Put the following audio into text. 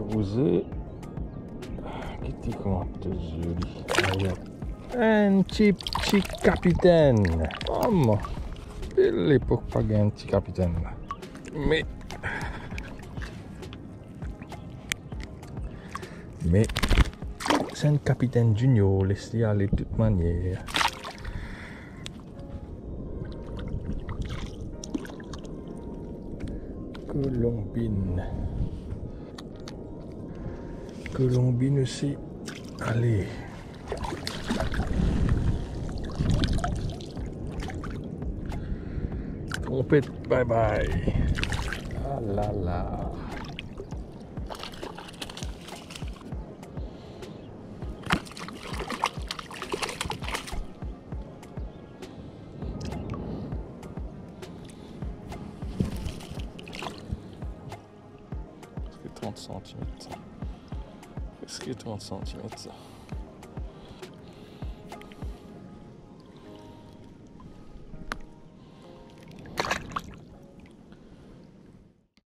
Musée. Kitty Kottesüli. Cipci Kapitän. Mamma. Delle Poppagenti Kapitän. Mais c'est un capitaine junior, laissez aller de toute manière. Colombine. Colombine aussi. Allez. Trompette, bye bye. Ah là là. Presque 30 cm. Presque 30 cm.